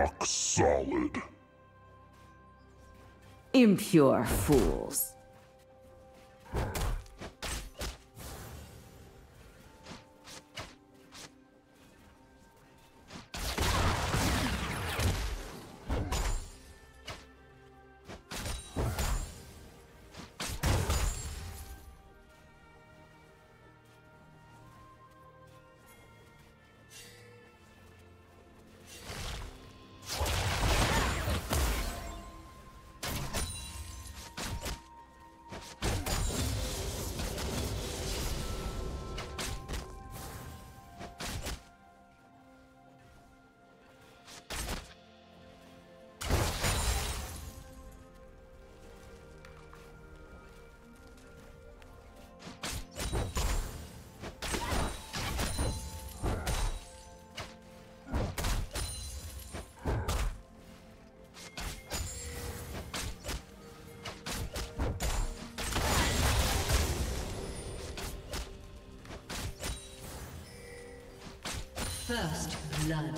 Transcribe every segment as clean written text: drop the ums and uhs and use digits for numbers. rock solid. Impure fools. First blood.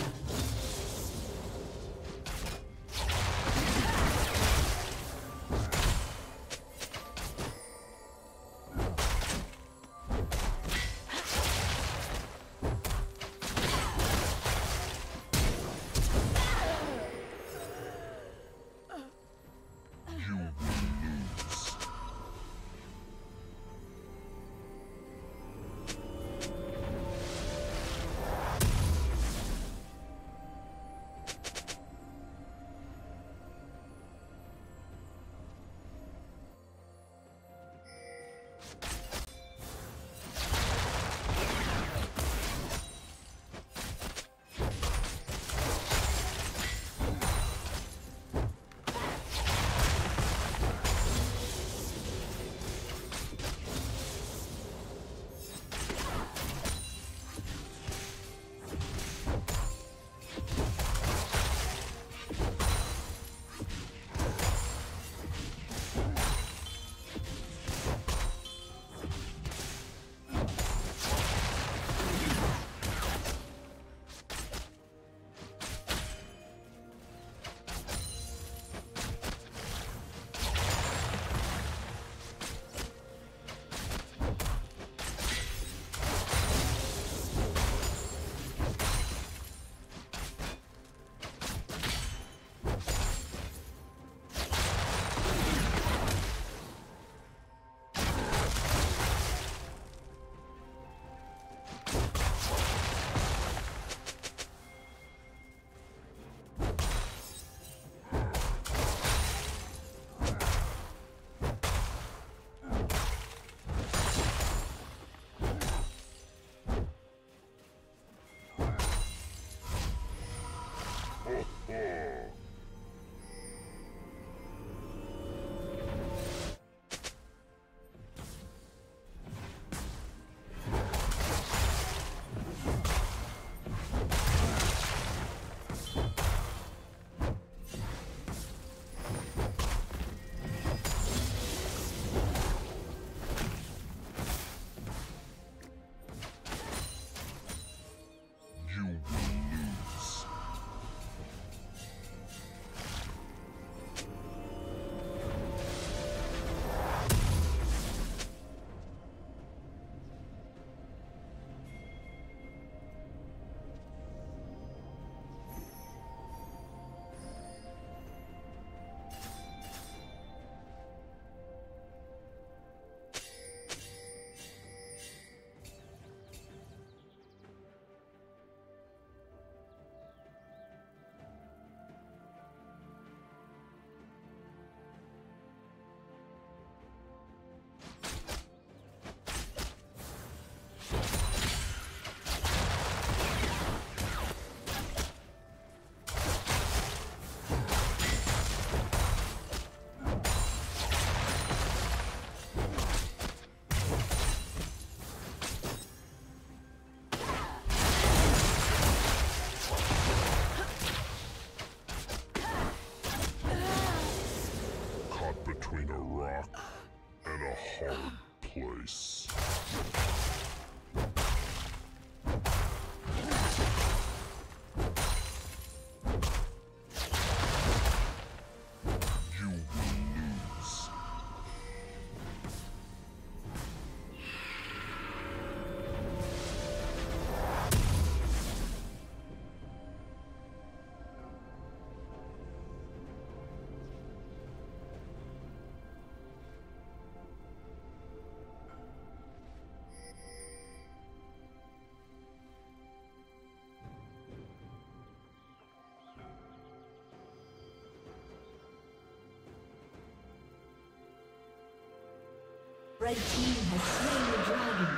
Red team has slain the dragon.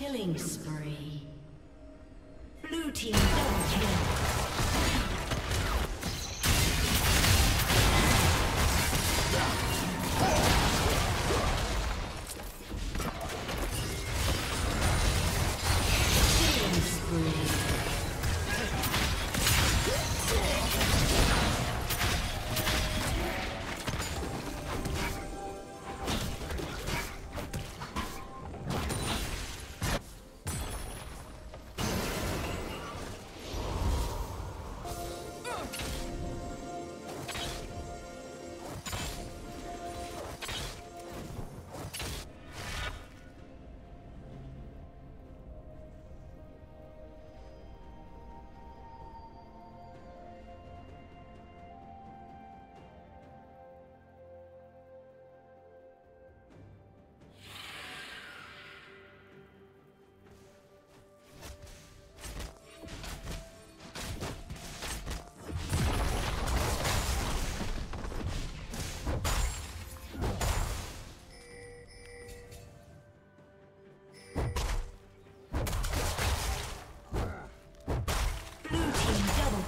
Killing spree. Blue team double kill.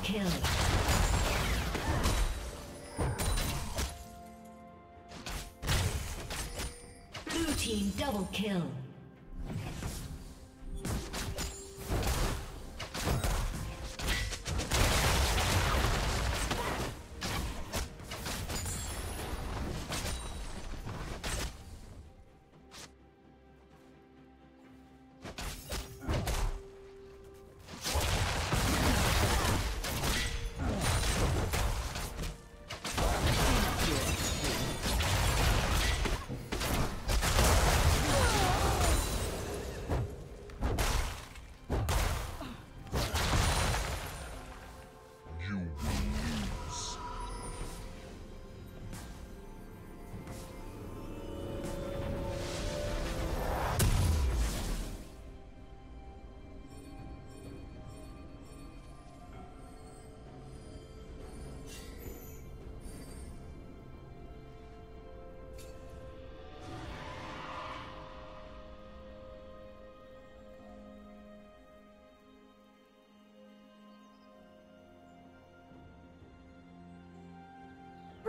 Kill. Blue team double kill.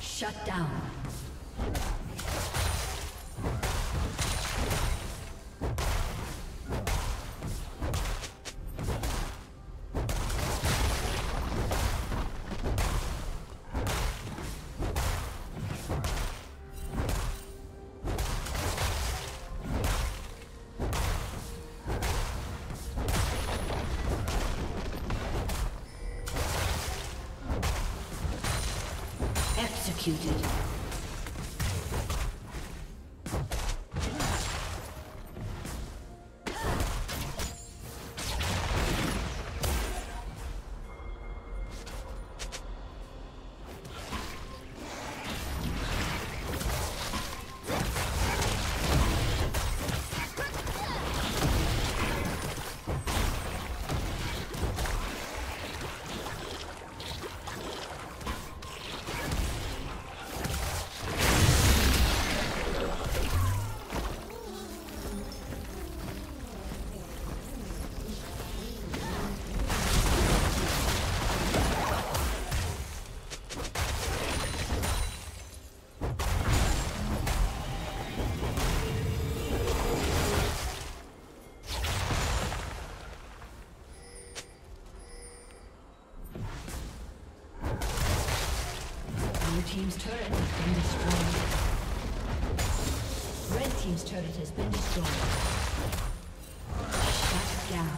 Shut down. Executed. Team's turret has been destroyed. Red team's turret has been destroyed. Shut down.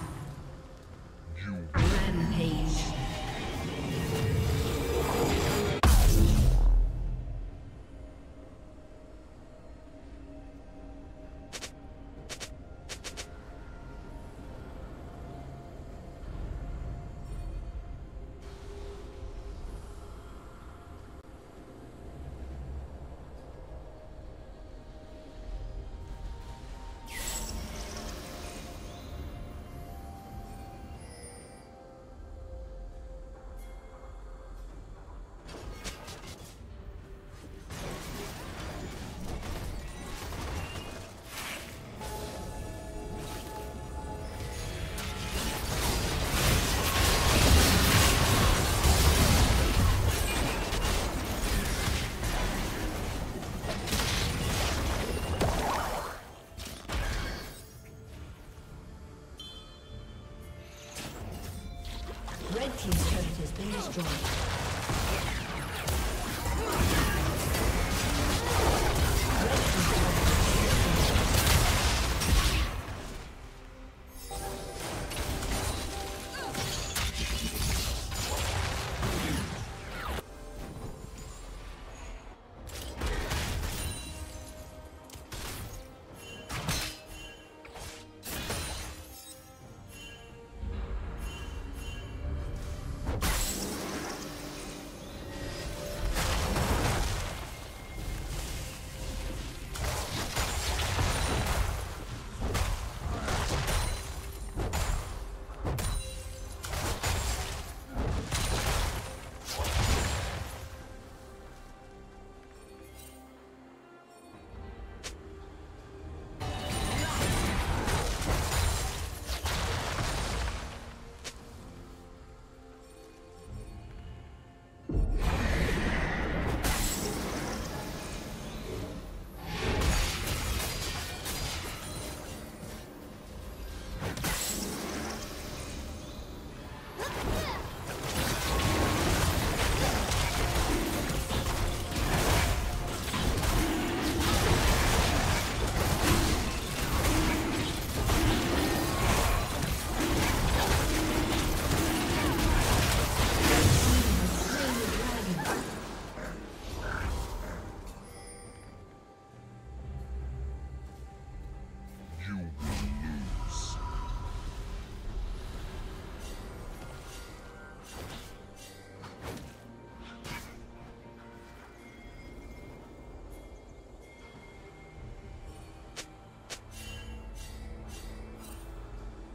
Team's turret has been destroyed.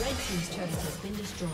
Red team's turret has been destroyed.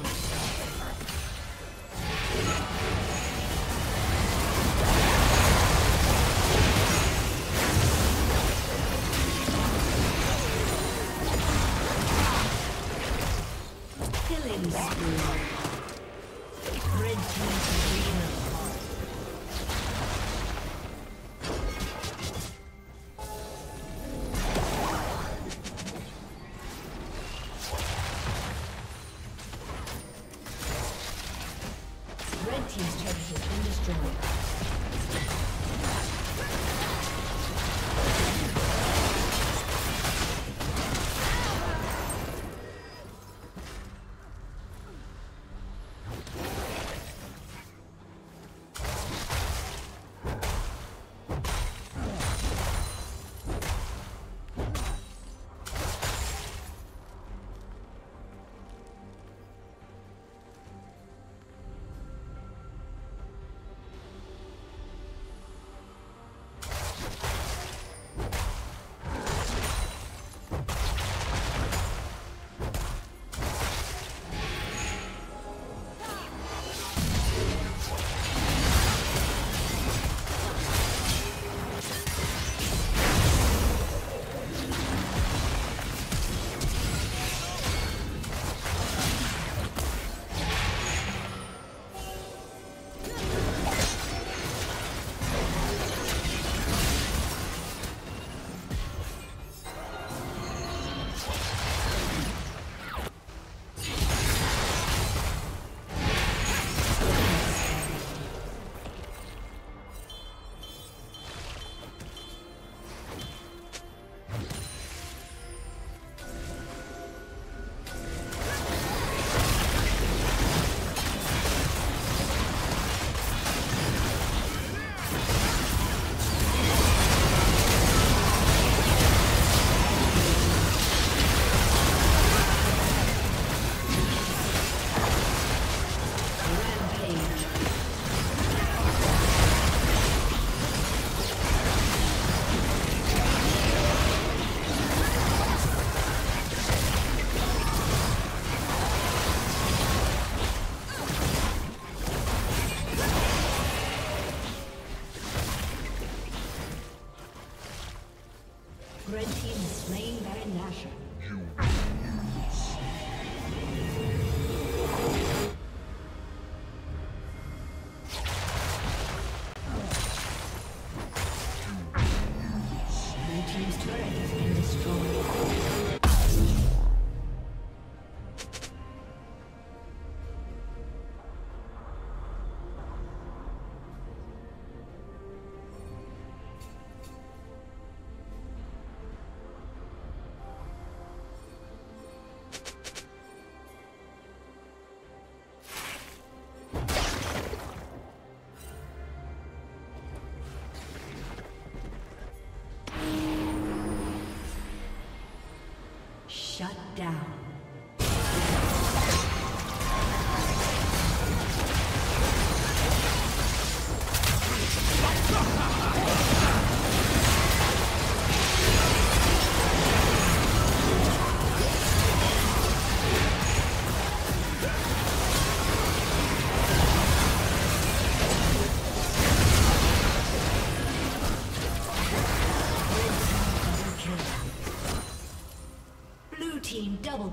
Shut down.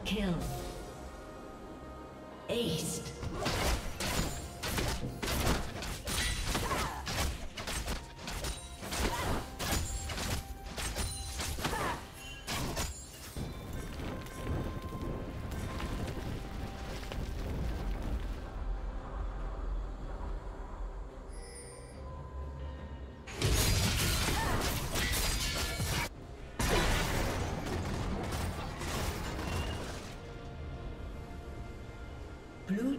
Kill. Ace. Blue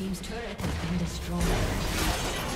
team's turret has been destroyed.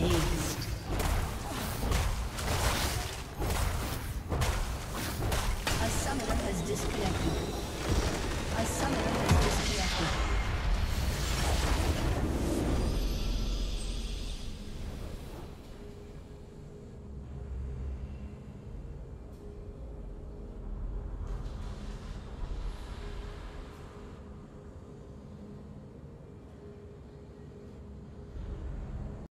Amen.